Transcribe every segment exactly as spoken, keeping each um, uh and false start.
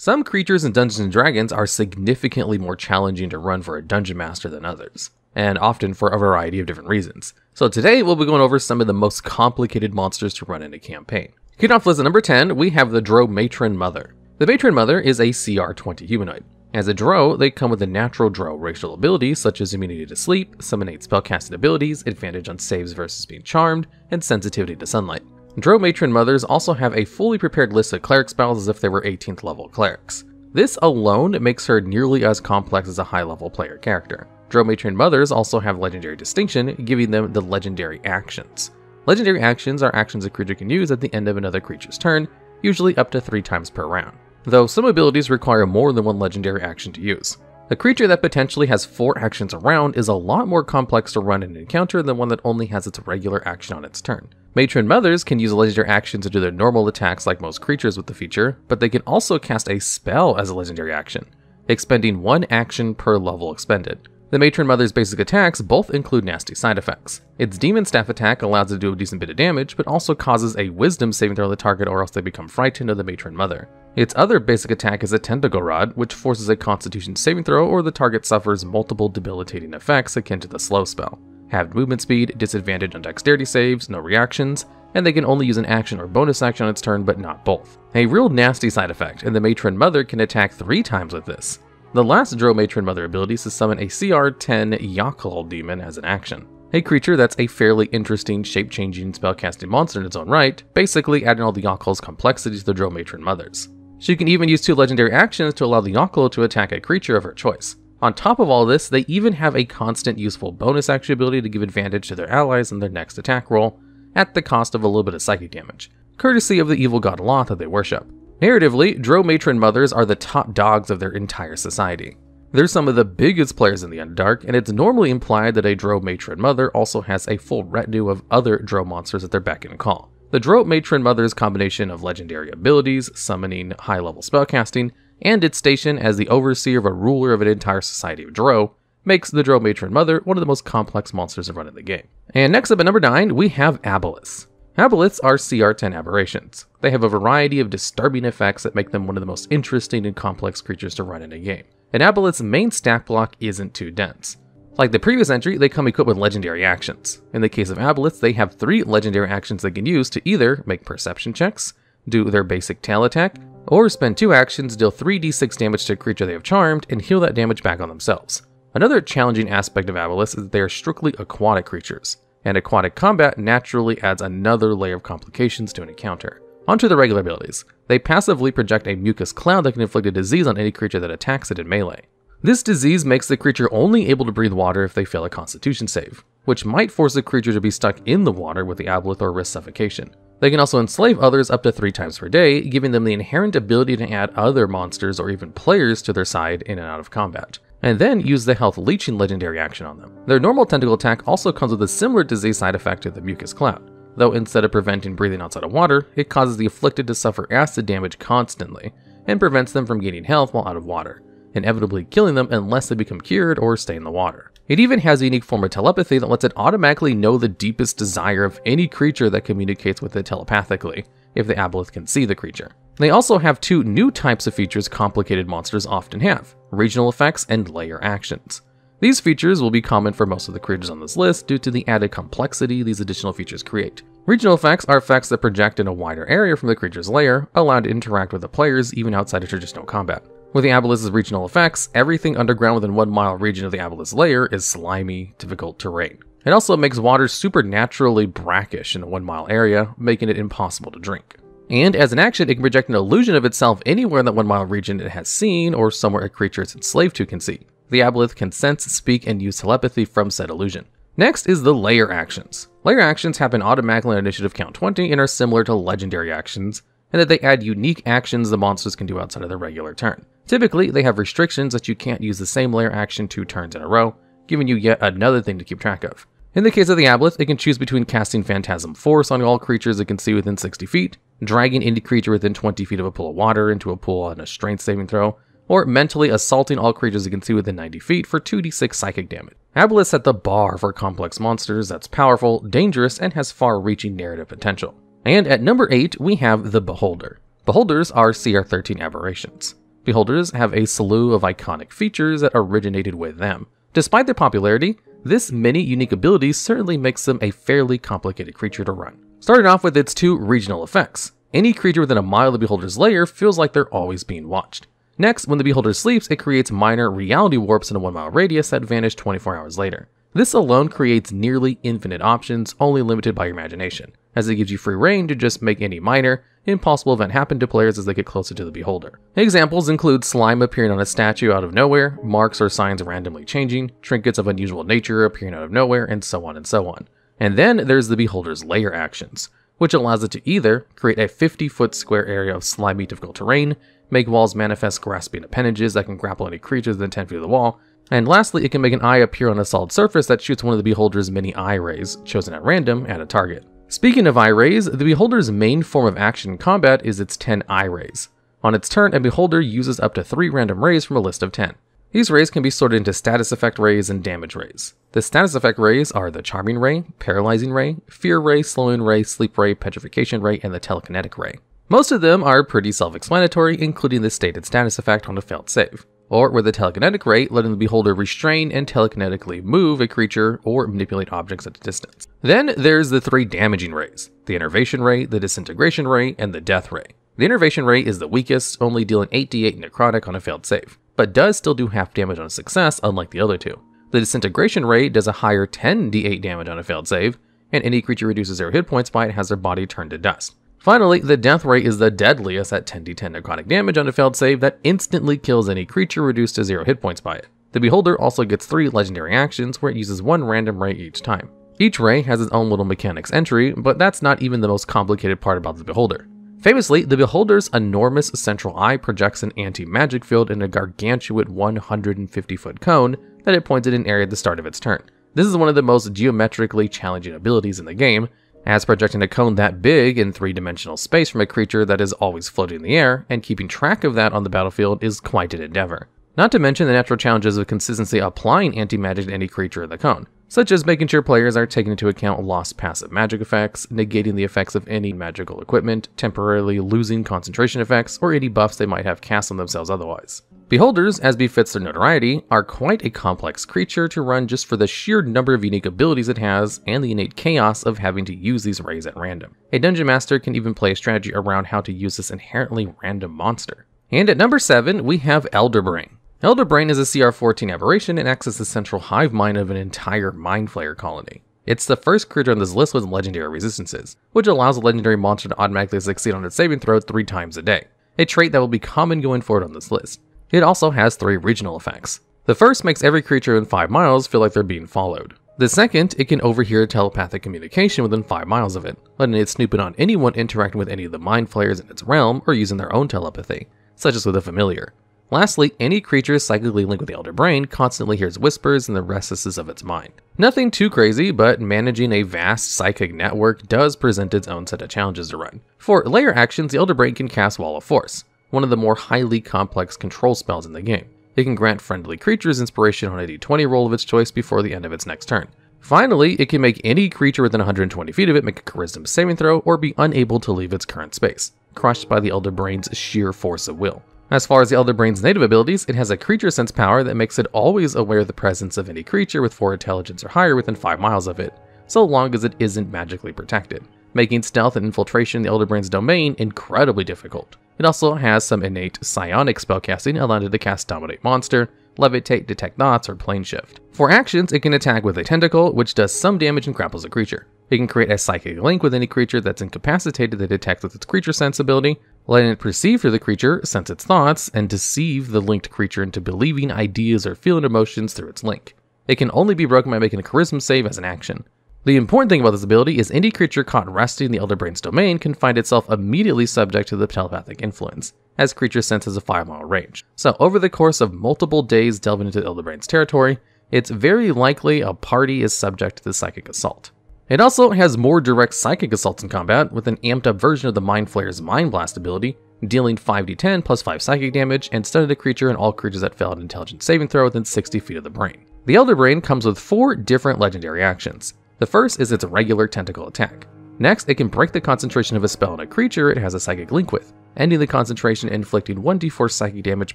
Some creatures in Dungeons and Dragons are significantly more challenging to run for a dungeon master than others, and often for a variety of different reasons. So today we'll be going over some of the most complicated monsters to run in a campaign. Kicking off list at number ten, we have the Drow Matron Mother. The Matron Mother is a C R twenty humanoid. As a Drow, they come with the natural Drow racial abilities such as immunity to sleep, summon eight spellcasting abilities, advantage on saves versus being charmed, and sensitivity to sunlight. Drow Matron Mothers also have a fully prepared list of cleric spells as if they were eighteenth level clerics. This alone makes her nearly as complex as a high-level player character. Drow Matron Mothers also have legendary distinction, giving them the legendary actions. Legendary actions are actions a creature can use at the end of another creature's turn, usually up to three times per round, though some abilities require more than one legendary action to use. A creature that potentially has four actions around is a lot more complex to run in an encounter than one that only has its regular action on its turn. Matron Mothers can use legendary actions to do their normal attacks like most creatures with the feature, but they can also cast a spell as a legendary action, expending one action per level expended. The Matron Mother's basic attacks both include nasty side effects. Its Demon Staff attack allows it to do a decent bit of damage, but also causes a Wisdom saving throw on the target or else they become frightened of the Matron Mother. Its other basic attack is a Tentacle Rod, which forces a Constitution saving throw or the target suffers multiple debilitating effects akin to the slow spell. Halved movement speed, disadvantage on dexterity saves, no reactions, and they can only use an action or bonus action on its turn, but not both. A real nasty side effect, and the Matron Mother can attack three times with this. The last Drow Matron Mother ability is to summon a C R ten Yakul demon as an action. A creature that's a fairly interesting, shape-changing, spellcasting monster in its own right, basically adding all the Yakul's complexity to the Drow Matron Mothers. She can even use two legendary actions to allow the Yakul to attack a creature of her choice. On top of all this, they even have a constant useful bonus action ability to give advantage to their allies in their next attack roll, at the cost of a little bit of psychic damage, courtesy of the evil god Lolth that they worship. Narratively, Drow Matron Mothers are the top dogs of their entire society. They're some of the biggest players in the Underdark, and it's normally implied that a Drow Matron Mother also has a full retinue of other Drow monsters at their beck and call. The Drow Matron Mother's combination of legendary abilities, summoning, high-level spellcasting, and its station as the overseer of a ruler of an entire society of Drow, makes the Drow Matron Mother one of the most complex monsters to run in the game. And next up at number nine, we have Aboleth. Aboleths are C R ten aberrations. They have a variety of disturbing effects that make them one of the most interesting and complex creatures to run in a game. An Aboleth's main stat block isn't too dense. Like the previous entry, they come equipped with legendary actions. In the case of Aboleths, they have three legendary actions they can use to either make perception checks, do their basic tail attack, or spend two actions, deal three d six damage to a creature they have charmed, and heal that damage back on themselves. Another challenging aspect of Aboleths is that they are strictly aquatic creatures, and aquatic combat naturally adds another layer of complications to an encounter. Onto the regular abilities. They passively project a mucus cloud that can inflict a disease on any creature that attacks it in melee. This disease makes the creature only able to breathe water if they fail a constitution save, which might force the creature to be stuck in the water with the Aboleth or risk suffocation. They can also enslave others up to three times per day, giving them the inherent ability to add other monsters or even players to their side in and out of combat, and then use the health leeching legendary action on them. Their normal tentacle attack also comes with a similar disease side effect to the mucus cloud, though instead of preventing breathing outside of water, it causes the afflicted to suffer acid damage constantly, and prevents them from gaining health while out of water, inevitably killing them unless they become cured or stay in the water. It even has a unique form of telepathy that lets it automatically know the deepest desire of any creature that communicates with it telepathically, if the Aboleth can see the creature. They also have two new types of features complicated monsters often have, regional effects and layer actions. These features will be common for most of the creatures on this list due to the added complexity these additional features create. Regional effects are effects that project in a wider area from the creature's lair, allowed to interact with the players even outside of traditional combat. With the Aboleth's regional effects, everything underground within one mile region of the Aboleth's lair is slimy, difficult terrain. It also makes water supernaturally brackish in a one mile area, making it impossible to drink. And as an action, it can project an illusion of itself anywhere in that one mile region it has seen or somewhere a creature it's enslaved to can see. The Aboleth can sense, speak, and use telepathy from said illusion. Next is the layer actions. Layer actions happen automatically on initiative count twenty and are similar to legendary actions, and that they add unique actions the monsters can do outside of their regular turn. Typically, they have restrictions that you can't use the same layer action two turns in a row, giving you yet another thing to keep track of. In the case of the Aboleth, it can choose between casting Phantasm Force on all creatures it can see within sixty feet, dragging any creature within twenty feet of a pool of water into a pool on a strength saving throw, or mentally assaulting all creatures you can see within ninety feet for two d six psychic damage. Aboleth set the bar for complex monsters that's powerful, dangerous, and has far-reaching narrative potential. And at number eight, we have the Beholder. Beholders are C R thirteen aberrations. Beholders have a slew of iconic features that originated with them. Despite their popularity, this many unique abilities certainly makes them a fairly complicated creature to run. Starting off with its two regional effects. Any creature within a mile of the Beholder's lair feels like they're always being watched. Next, when the Beholder sleeps, it creates minor reality warps in a one mile radius that vanish twenty-four hours later. This alone creates nearly infinite options, only limited by your imagination, as it gives you free reign to just make any minor, impossible event happen to players as they get closer to the Beholder. Examples include slime appearing on a statue out of nowhere, marks or signs randomly changing, trinkets of unusual nature appearing out of nowhere, and so on and so on. And then there's the Beholder's lair actions, which allows it to either create a fifty foot square area of slimy difficult terrain, make walls manifest grasping appendages that can grapple any creatures within ten feet of the wall, and lastly, it can make an eye appear on a solid surface that shoots one of the Beholder's many eye rays, chosen at random, at a target. Speaking of eye rays, the Beholder's main form of action in combat is its ten eye rays. On its turn, a Beholder uses up to three random rays from a list of ten. These rays can be sorted into status effect rays and damage rays. The status effect rays are the Charming Ray, Paralyzing Ray, Fear Ray, Slowing Ray, Sleep Ray, Petrification Ray, and the Telekinetic Ray. Most of them are pretty self-explanatory, including the stated status effect on a failed save, or with the telekinetic ray, letting the Beholder restrain and telekinetically move a creature or manipulate objects at a distance. Then there's the three damaging rays, the Enervation Ray, the Disintegration Ray, and the Death Ray. The Enervation Ray is the weakest, only dealing eight d eight necrotic on a failed save, but does still do half damage on a success, unlike the other two. The Disintegration Ray does a higher ten d eight damage on a failed save, and any creature reduces their hit points by it has their body turned to dust. Finally, the Death Ray is the deadliest at ten d ten necrotic damage on a failed save that instantly kills any creature reduced to zero hit points by it. The Beholder also gets three legendary actions where it uses one random ray each time. Each ray has its own little mechanics entry, but that's not even the most complicated part about the Beholder. Famously, the Beholder's enormous central eye projects an anti-magic field in a gargantuan one hundred fifty foot cone that it points at an area at the start of its turn. This is one of the most geometrically challenging abilities in the game, as projecting a cone that big in three-dimensional space from a creature that is always floating in the air, and keeping track of that on the battlefield is quite an endeavor. Not to mention the natural challenges of consistently applying anti-magic to any creature in the cone, such as making sure players are taking into account lost passive magic effects, negating the effects of any magical equipment, temporarily losing concentration effects, or any buffs they might have cast on themselves otherwise. Beholders, as befits their notoriety, are quite a complex creature to run just for the sheer number of unique abilities it has and the innate chaos of having to use these rays at random. A dungeon master can even play a strategy around how to use this inherently random monster. And at number seven, we have Elderbrain. Elderbrain is a C R fourteen aberration and acts as the central hive mind of an entire Mind Flayer colony. It's the first creature on this list with legendary resistances, which allows a legendary monster to automatically succeed on its saving throw three times a day, a trait that will be common going forward on this list. It also has three regional effects. The first makes every creature in five miles feel like they're being followed. The second, it can overhear telepathic communication within five miles of it, letting it snoop in on anyone interacting with any of the Mind Flayers in its realm or using their own telepathy, such as with a familiar. Lastly, any creature psychically linked with the Elderbrain constantly hears whispers in the recesses of its mind. Nothing too crazy, but managing a vast psychic network does present its own set of challenges to run. For layer actions, the Elderbrain can cast Wall of Force, one of the more highly complex control spells in the game. It can grant friendly creatures inspiration on a d twenty roll of its choice before the end of its next turn. Finally, it can make any creature within one hundred twenty feet of it make a charisma saving throw or be unable to leave its current space, crushed by the Elderbrain's sheer force of will. As far as the Elderbrain's native abilities, it has a creature sense power that makes it always aware of the presence of any creature with four intelligence or higher within five miles of it, so long as it isn't magically protected, making stealth and infiltration in the Elderbrain's domain incredibly difficult. It also has some innate psionic spellcasting, allowing it to cast Dominate Monster, Levitate, Detect Knots, or Plane Shift. For actions, it can attack with a tentacle, which does some damage and grapples a creature. It can create a psychic link with any creature that's incapacitated that detects with its creature sense ability, letting it perceive through the creature, sense its thoughts, and deceive the linked creature into believing ideas or feeling emotions through its link. It can only be broken by making a charisma save as an action. The important thing about this ability is any creature caught resting in the Elderbrain's domain can find itself immediately subject to the telepathic influence, as creature senses a five mile range. So over the course of multiple days delving into the Elderbrain's territory, it's very likely a party is subject to the psychic assault. It also has more direct psychic assaults in combat, with an amped up version of the Mind Flayer's Mind Blast ability, dealing five d ten plus five psychic damage, and stunned the creature and all creatures that fail an intelligence saving throw within sixty feet of the brain. The Elderbrain comes with four different legendary actions. The first is its regular tentacle attack. Next, it can break the concentration of a spell on a creature it has a psychic link with, ending the concentration and inflicting one d four psychic damage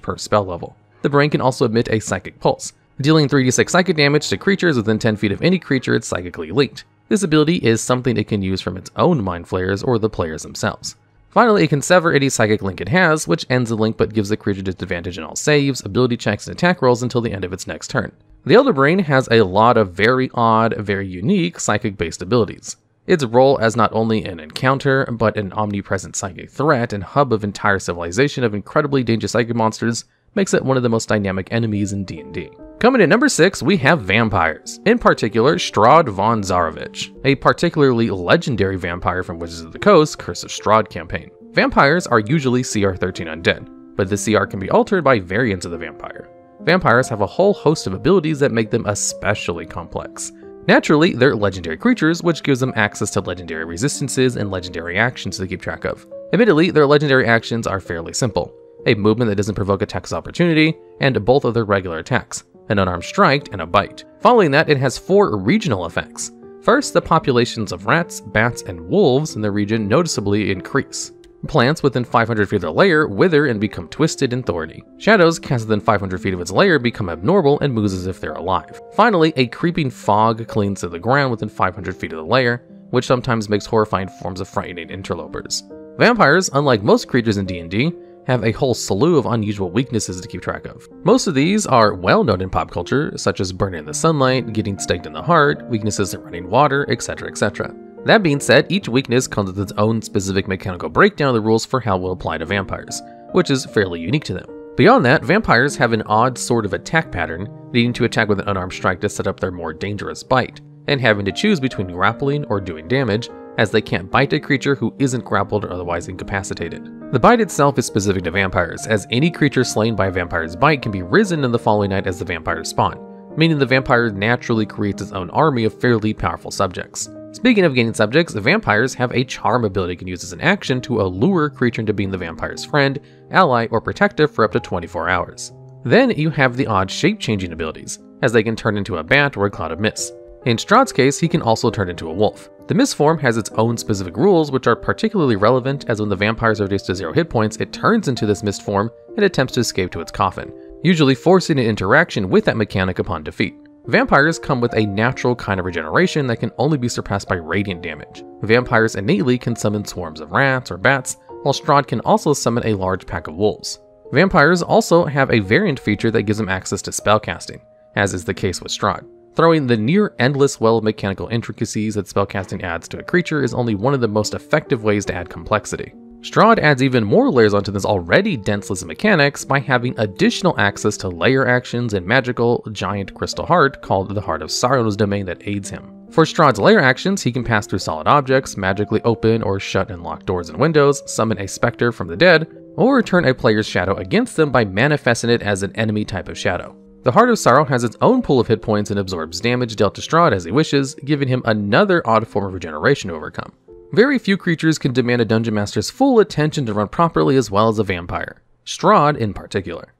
per spell level. The brain can also emit a psychic pulse, dealing three d six psychic damage to creatures within ten feet of any creature it's psychically linked. This ability is something it can use from its own Mind Flayers or the players themselves. Finally, it can sever any psychic link it has, which ends the link but gives the creature disadvantage in all saves, ability checks, and attack rolls until the end of its next turn. The Elderbrain has a lot of very odd, very unique psychic-based abilities. Its role as not only an encounter, but an omnipresent psychic threat and hub of entire civilization of incredibly dangerous psychic monsters makes it one of the most dynamic enemies in D and D. Coming in number six, we have vampires, in particular Strahd von Zarovich, a particularly legendary vampire from Wizards of the Coast, Curse of Strahd campaign. Vampires are usually C R thirteen undead, but the C R can be altered by variants of the vampire. Vampires have a whole host of abilities that make them especially complex. Naturally, they're legendary creatures, which gives them access to legendary resistances and legendary actions to keep track of. Admittedly, their legendary actions are fairly simple: a movement that doesn't provoke attacks of opportunity, and both of their regular attacks, an unarmed strike, and a bite. Following that, it has four regional effects. First, the populations of rats, bats, and wolves in the region noticeably increase. Plants within five hundred feet of the lair wither and become twisted and thorny. Shadows cast within five hundred feet of its lair become abnormal and moves as if they're alive. Finally, a creeping fog clings to the ground within five hundred feet of the lair, which sometimes makes horrifying forms of frightening interlopers. Vampires, unlike most creatures in D and D, have a whole slew of unusual weaknesses to keep track of. Most of these are well known in pop culture, such as burning in the sunlight, getting staked in the heart, weaknesses in running water, et cetera, et cetera. That being said, each weakness comes with its own specific mechanical breakdown of the rules for how it will apply to vampires, which is fairly unique to them. Beyond that, vampires have an odd sort of attack pattern, needing to attack with an unarmed strike to set up their more dangerous bite, and having to choose between grappling or doing damage, as they can't bite a creature who isn't grappled or otherwise incapacitated. The bite itself is specific to vampires, as any creature slain by a vampire's bite can be risen in the following night as the vampire's spawn, meaning the vampire naturally creates its own army of fairly powerful subjects. Speaking of gaining subjects, vampires have a charm ability can use as an action to allure a creature into being the vampire's friend, ally, or protector for up to twenty-four hours. Then you have the odd shape-changing abilities, as they can turn into a bat or a cloud of mist. In Strahd's case, he can also turn into a wolf. The mist form has its own specific rules, which are particularly relevant, as when the vampires are reduced to zero hit points, it turns into this mist form and attempts to escape to its coffin, usually forcing an interaction with that mechanic upon defeat. Vampires come with a natural kind of regeneration that can only be surpassed by radiant damage. Vampires innately can summon swarms of rats or bats, while Strahd can also summon a large pack of wolves. Vampires also have a variant feature that gives them access to spellcasting, as is the case with Strahd. Throwing the near-endless well of mechanical intricacies that spellcasting adds to a creature is only one of the most effective ways to add complexity. Strahd adds even more layers onto this already dense list of mechanics by having additional access to layer actions and magical giant crystal heart called the Heart of Sorrow's domain that aids him. For Strahd's layer actions, he can pass through solid objects, magically open or shut and lock doors and windows, summon a specter from the dead, or turn a player's shadow against them by manifesting it as an enemy type of shadow. The Heart of Sorrow has its own pool of hit points and absorbs damage dealt to Strahd as he wishes, giving him another odd form of regeneration to overcome. Very few creatures can demand a dungeon master's full attention to run properly as well as a vampire, Strahd in particular.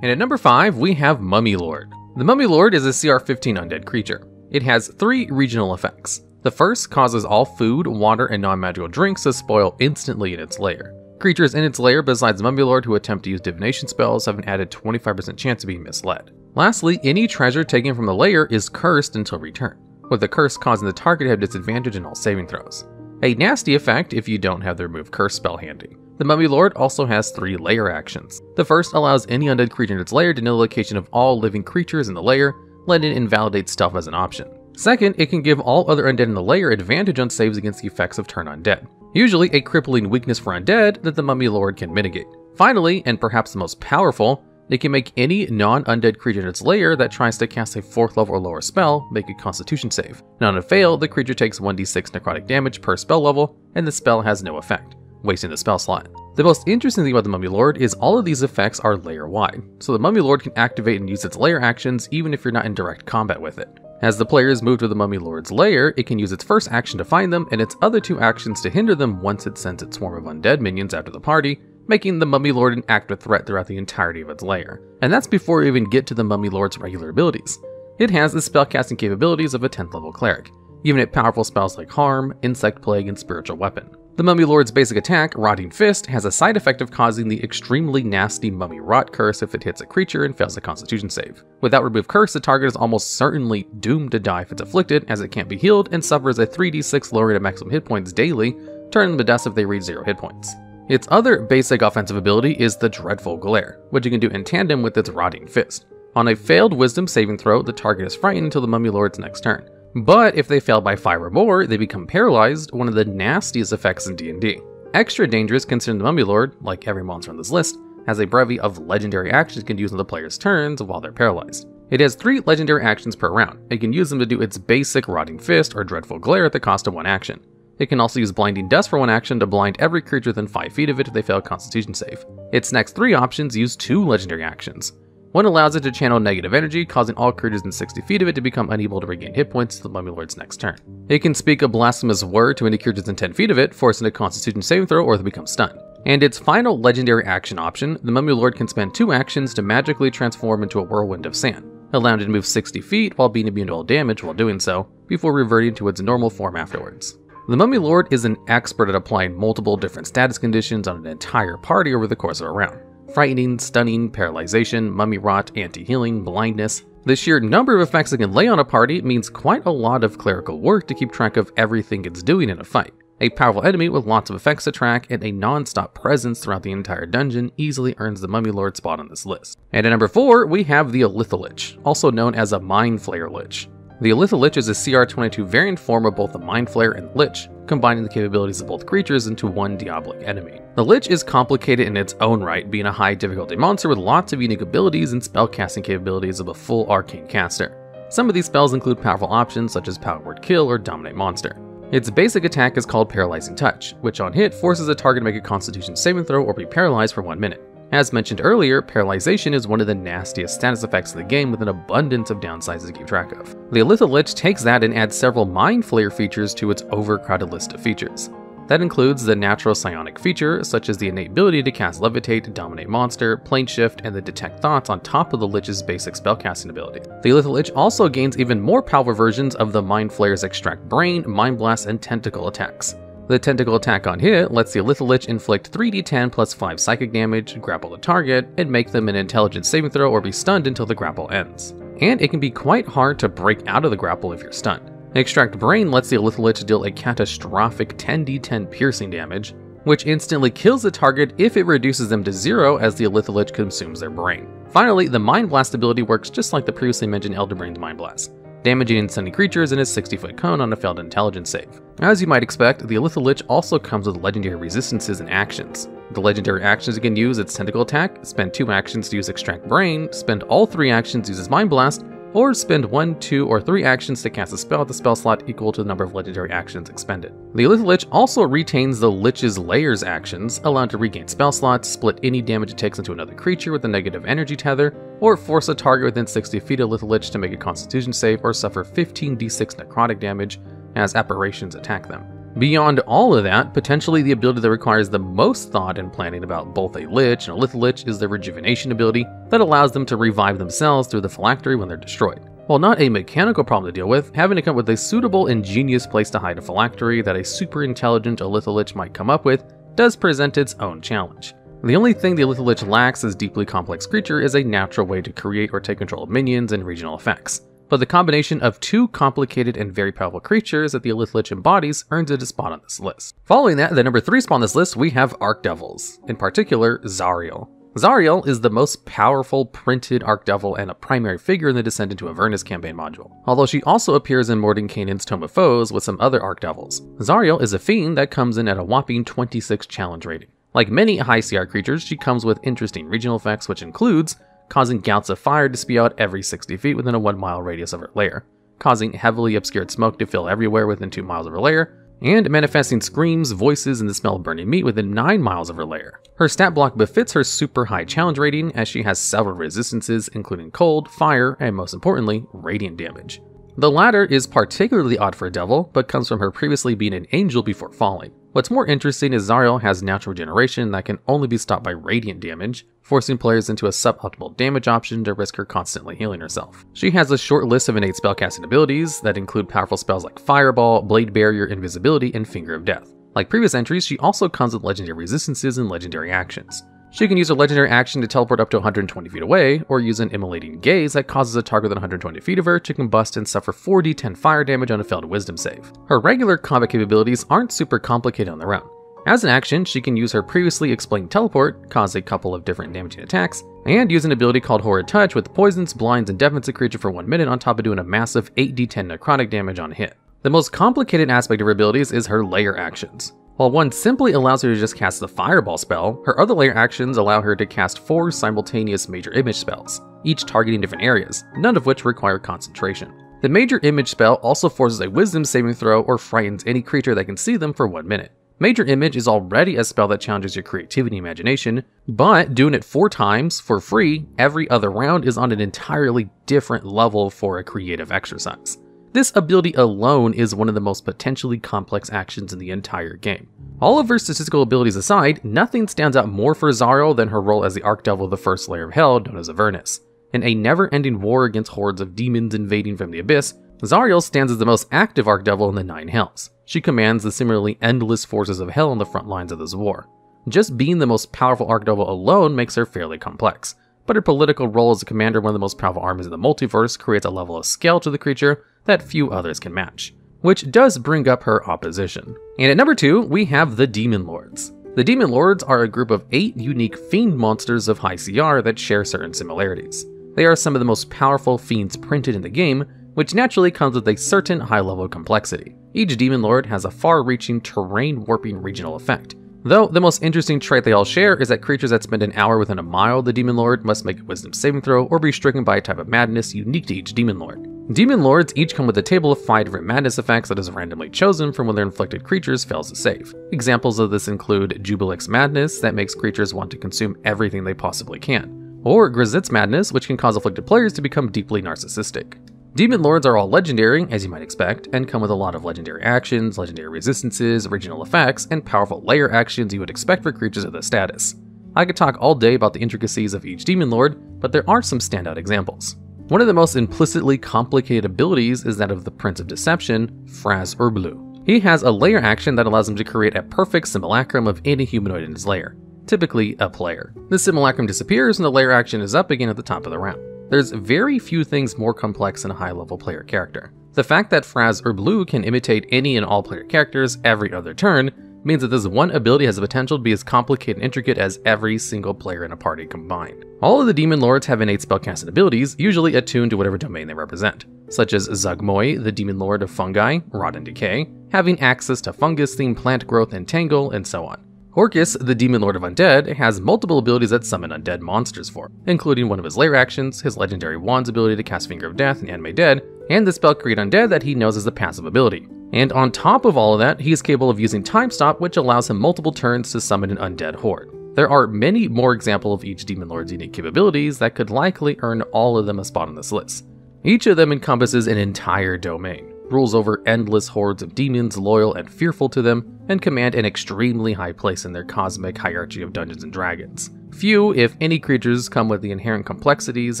And at number five, we have Mummy Lord. The Mummy Lord is a C R fifteen undead creature. It has three regional effects. The first causes all food, water, and non-magical drinks to spoil instantly in its lair. Creatures in its lair besides Mummy Lord who attempt to use divination spells have an added twenty-five percent chance of being misled. Lastly, any treasure taken from the lair is cursed until return, with the curse causing the target to have disadvantage in all saving throws. A nasty effect if you don't have the remove curse spell handy. The Mummy Lord also has three lair actions. The first allows any undead creature in its lair to know the location of all living creatures in the lair, letting it invalidate stealth as an option. Second, it can give all other undead in the lair advantage on saves against the effects of turn undead, usually a crippling weakness for undead that the Mummy Lord can mitigate. Finally, and perhaps the most powerful, it can make any non-undead creature in its lair that tries to cast a fourth level or lower spell make a constitution save, and on a fail, the creature takes one d six necrotic damage per spell level, and the spell has no effect, wasting the spell slot. The most interesting thing about the Mummy Lord is all of these effects are lair-wide, so the Mummy Lord can activate and use its lair actions even if you're not in direct combat with it. As the players move to the Mummy Lord's lair, it can use its first action to find them, and its other two actions to hinder them once it sends its swarm of undead minions after the party, making the Mummy Lord an active threat throughout the entirety of its lair. And that's before we even get to the Mummy Lord's regular abilities. It has the spellcasting capabilities of a tenth level cleric, giving it powerful spells like Harm, Insect Plague, and Spiritual Weapon. The Mummy Lord's basic attack, Rotting Fist, has a side effect of causing the extremely nasty Mummy Rot Curse if it hits a creature and fails a Constitution save. Without Remove Curse, the target is almost certainly doomed to die if it's afflicted, as it can't be healed and suffers a three d six lower to maximum hit points daily, turning them to dust if they reach zero hit points. Its other basic offensive ability is the Dreadful Glare, which you can do in tandem with its Rotting Fist. On a failed Wisdom saving throw, the target is frightened until the Mummy Lord's next turn. But if they fail by five or more, they become paralyzed, one of the nastiest effects in D and D. Extra dangerous considering the Mummy Lord, like every monster on this list, has a bevy of legendary actions it can use on the player's turns while they're paralyzed. It has three legendary actions per round. It can use them to do its basic Rotting Fist or Dreadful Glare at the cost of one action. It can also use Blinding Dust for one action to blind every creature within five feet of it if they fail a Constitution save. Its next three options use two legendary actions. One allows it to channel negative energy, causing all creatures in sixty feet of it to become unable to regain hit points until the Mummy Lord's next turn. It can speak a blasphemous word to any creatures in ten feet of it, forcing a Constitution saving throw or they become stunned. And its final legendary action option, the Mummy Lord can spend two actions to magically transform into a whirlwind of sand, allowing it to move sixty feet while being immune to all damage while doing so, before reverting to its normal form afterwards. The Mummy Lord is an expert at applying multiple different status conditions on an entire party over the course of a round. Frightening, stunning, paralyzation, mummy rot, anti-healing, blindness. The sheer number of effects it can lay on a party means quite a lot of clerical work to keep track of everything it's doing in a fight. A powerful enemy with lots of effects to track and a non-stop presence throughout the entire dungeon easily earns the Mummy Lord spot on this list. And at number four, we have the Illithilich, also known as a Mind Flayer Lich. The Illithilich is a C R twenty-two variant form of both the Mind Flayer and Lich, combining the capabilities of both creatures into one diabolic enemy. The Lich is complicated in its own right, being a high difficulty monster with lots of unique abilities and spellcasting capabilities of a full arcane caster. Some of these spells include powerful options such as Power Word Kill or Dominate Monster. Its basic attack is called Paralyzing Touch, which on hit forces a target to make a Constitution saving throw or be paralyzed for one minute. As mentioned earlier, paralyzation is one of the nastiest status effects of the game with an abundance of downsides to keep track of. The Illithilich takes that and adds several Mind Flayer features to its overcrowded list of features. That includes the natural psionic feature, such as the innate ability to cast Levitate, Dominate Monster, Plane Shift, and the Detect Thoughts on top of the Lich's basic spellcasting ability. The Illithilich also gains even more powerful versions of the Mind Flayer's Extract Brain, Mind Blast, and Tentacle attacks. The tentacle attack on hit lets the Illithilich inflict three d ten plus five psychic damage, grapple the target, and make them an intelligence saving throw or be stunned until the grapple ends. And it can be quite hard to break out of the grapple if you're stunned. Extract Brain lets the Illithilich deal a catastrophic ten d ten piercing damage, which instantly kills the target if it reduces them to zero as the Illithilich consumes their brain. Finally, the Mind Blast ability works just like the previously mentioned Elderbrain's Mind Blast, damaging and stunning creatures in his sixty foot cone on a failed intelligence save. As you might expect, the Illithilich also comes with legendary resistances and actions. The legendary actions you can use its tentacle attack, spend two actions to use Extract Brain, spend all three actions to use its Mind Blast, or spend one, two, or three actions to cast a spell at the spell slot equal to the number of legendary actions expended. The Illithilich also retains the Lich's Layers actions, allowing it to regain spell slots, split any damage it takes into another creature with a negative energy tether, or force a target within sixty feet of Illithilich to make a Constitution save or suffer fifteen d six necrotic damage as apparitions attack them. Beyond all of that, potentially the ability that requires the most thought and planning about both a Lich and a Illithilich is the Rejuvenation ability that allows them to revive themselves through the phylactery when they're destroyed. While not a mechanical problem to deal with, having to come up with a suitable, ingenious place to hide a phylactery that a super intelligent Illithilich might come up with does present its own challenge. The only thing the Illithilich lacks as deeply complex creature is a natural way to create or take control of minions and regional effects. But the combination of two complicated and very powerful creatures that the Illithilich embodies earns it a spot on this list. Following that, the number three spot on this list, we have Archdevils, in particular, Zariel. Zariel is the most powerful printed Archdevil and a primary figure in the Descent into Avernus campaign module, although she also appears in Mordenkainen's Tome of Foes with some other Archdevils. Zariel is a fiend that comes in at a whopping twenty-six challenge rating. Like many high C R creatures, she comes with interesting regional effects, which includes causing gouts of fire to spew out every sixty feet within a one mile radius of her lair, causing heavily obscured smoke to fill everywhere within two miles of her lair, and manifesting screams, voices, and the smell of burning meat within nine miles of her lair. Her stat block befits her super high challenge rating as she has several resistances including cold, fire, and most importantly, radiant damage. The latter is particularly odd for a devil, but comes from her previously being an angel before falling. What's more interesting is Zariel has natural regeneration that can only be stopped by radiant damage, forcing players into a suboptimal damage option to risk her constantly healing herself. She has a short list of innate spellcasting abilities that include powerful spells like Fireball, Blade Barrier, Invisibility, and Finger of Death. Like previous entries, she also comes with legendary resistances and legendary actions. She can use a legendary action to teleport up to one hundred twenty feet away, or use an immolating gaze that causes a target within one hundred twenty feet of her to combust and suffer four d ten fire damage on a failed wisdom save. Her regular combat capabilities aren't super complicated on their own. As an action, she can use her previously explained teleport, cause a couple of different damaging attacks, and use an ability called Horrid Touch with poisons, blinds, and deafens a creature for one minute on top of doing a massive eight d ten necrotic damage on a hit. The most complicated aspect of her abilities is her layer actions. While one simply allows her to just cast the Fireball spell, her other layer actions allow her to cast four simultaneous major image spells, each targeting different areas, none of which require concentration. The major image spell also forces a wisdom saving throw or frightens any creature that can see them for one minute. Major image is already a spell that challenges your creativity and imagination, but doing it four times for free every other round is on an entirely different level for a creative exercise. This ability alone is one of the most potentially complex actions in the entire game. All of her statistical abilities aside, nothing stands out more for Zariel than her role as the Archdevil of the First Layer of Hell, known as Avernus. In a never-ending war against hordes of demons invading from the abyss, Zariel stands as the most active Archdevil in the Nine Hells. She commands the similarly endless forces of hell on the front lines of this war. Just being the most powerful Archdevil alone makes her fairly complex, but her political role as a commander of one of the most powerful armies in the multiverse creates a level of scale to the creature that few others can match, which does bring up her opposition. And at number two, we have the Demon Lords. The Demon Lords are a group of eight unique fiend monsters of high C R that share certain similarities. They are some of the most powerful fiends printed in the game, which naturally comes with a certain high level of complexity. Each Demon Lord has a far-reaching, terrain-warping regional effect. Though, the most interesting trait they all share is that creatures that spend an hour within a mile of the Demon Lord must make a wisdom saving throw or be stricken by a type of madness unique to each Demon Lord. Demon Lords each come with a table of five different madness effects that is randomly chosen from when their inflicted creatures fails to save. Examples of this include Jubilex Madness, that makes creatures want to consume everything they possibly can, or Grisit's Madness, which can cause afflicted players to become deeply narcissistic. Demon Lords are all legendary, as you might expect, and come with a lot of legendary actions, legendary resistances, regional effects, and powerful layer actions you would expect for creatures of this status. I could talk all day about the intricacies of each Demon Lord, but there are some standout examples. One of the most implicitly complicated abilities is that of the Prince of Deception, Fraz Urbleu. He has a layer action that allows him to create a perfect simulacrum of any humanoid in his layer, typically a player. The simulacrum disappears and the layer action is up again at the top of the round. There's very few things more complex than a high-level player character. The fact that Fraz Urbleu can imitate any and all player characters every other turn means that this one ability has the potential to be as complicated and intricate as every single player in a party combined. All of the Demon Lords have innate spellcasting abilities, usually attuned to whatever domain they represent, such as Zuggtmoy, the Demon Lord of Fungi, Rot and Decay, having access to fungus-themed plant growth and tangle, and so on. Horkus, the Demon Lord of Undead, has multiple abilities that summon undead monsters for him, including one of his lair actions, his legendary wand's ability to cast Finger of Death and Animate Dead, and the spell Create Undead that he knows as a passive ability. And on top of all of that, he is capable of using Time Stop, which allows him multiple turns to summon an undead horde. There are many more examples of each Demon Lord's unique capabilities that could likely earn all of them a spot on this list. Each of them encompasses an entire domain, rules over endless hordes of demons loyal and fearful to them, and command an extremely high place in their cosmic hierarchy of Dungeons and Dragons. Few, if any, creatures come with the inherent complexities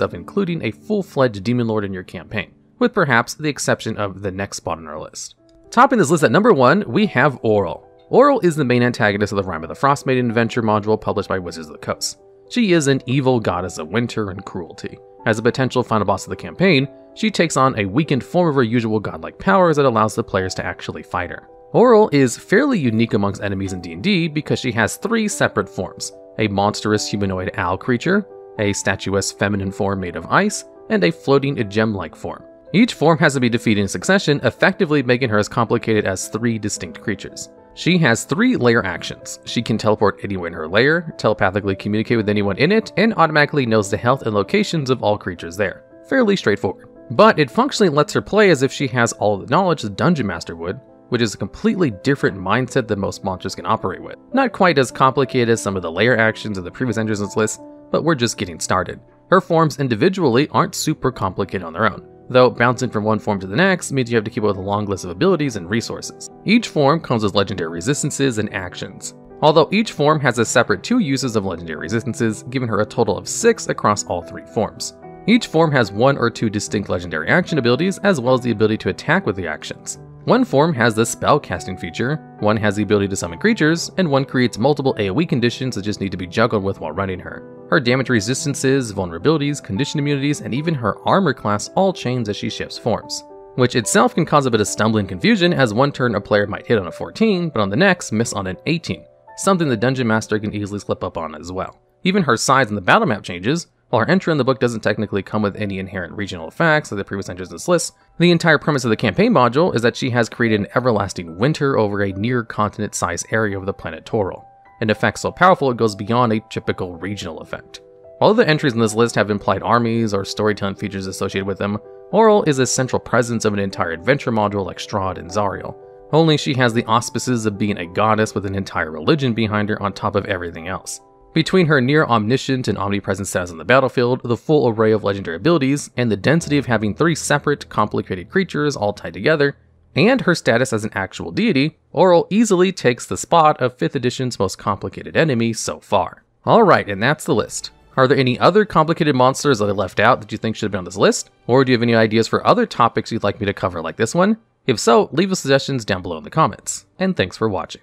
of including a full-fledged Demon Lord in your campaign, with perhaps the exception of the next spot on our list. Topping this list at number one, we have Auril. Auril is the main antagonist of the Rime of the Frostmaiden adventure module published by Wizards of the Coast. She is an evil goddess of winter and cruelty. As a potential final boss of the campaign, she takes on a weakened form of her usual godlike powers that allows the players to actually fight her. Auril is fairly unique amongst enemies in D and D because she has three separate forms: a monstrous humanoid owl creature, a statuesque feminine form made of ice, and a floating gem-like form. Each form has to be defeated in succession, effectively making her as complicated as three distinct creatures. She has three layer actions. She can teleport anywhere in her lair, telepathically communicate with anyone in it, and automatically knows the health and locations of all creatures there. Fairly straightforward. But it functionally lets her play as if she has all the knowledge the Dungeon Master would, which is a completely different mindset than most monsters can operate with. Not quite as complicated as some of the layer actions of the previous entries on this list, but we're just getting started. Her forms individually aren't super complicated on their own. though bouncing from one form to the next means you have to keep up with a long list of abilities and resources. Each form comes with legendary resistances and actions, although each form has a separate two uses of legendary resistances, giving her a total of six across all three forms. Each form has one or two distinct legendary action abilities, as well as the ability to attack with the actions. One form has the spellcasting feature, one has the ability to summon creatures, and one creates multiple AoE conditions that just need to be juggled with while running her. Her damage resistances, vulnerabilities, condition immunities, and even her armor class all change as she shifts forms, which itself can cause a bit of stumbling confusion, as one turn a player might hit on a fourteen, but on the next miss on an eighteen, something the Dungeon Master can easily slip up on as well. Even her size in the battle map changes. While her entry in the book doesn't technically come with any inherent regional effects like the previous entries in this list, the entire premise of the campaign module is that she has created an everlasting winter over a near continent-sized area of the planet Toril, an effect so powerful it goes beyond a typical regional effect. Although the entries in this list have implied armies or storytelling features associated with them, Auril is a central presence of an entire adventure module like Strahd and Zariel, only she has the auspices of being a goddess with an entire religion behind her on top of everything else. Between her near-omniscient and omnipresent status on the battlefield, the full array of legendary abilities, and the density of having three separate, complicated creatures all tied together, and her status as an actual deity, Auril easily takes the spot of fifth edition's most complicated enemy so far. Alright, and that's the list. Are there any other complicated monsters that I left out that you think should have been on this list? Or do you have any ideas for other topics you'd like me to cover like this one? If so, leave the suggestions down below in the comments. And thanks for watching.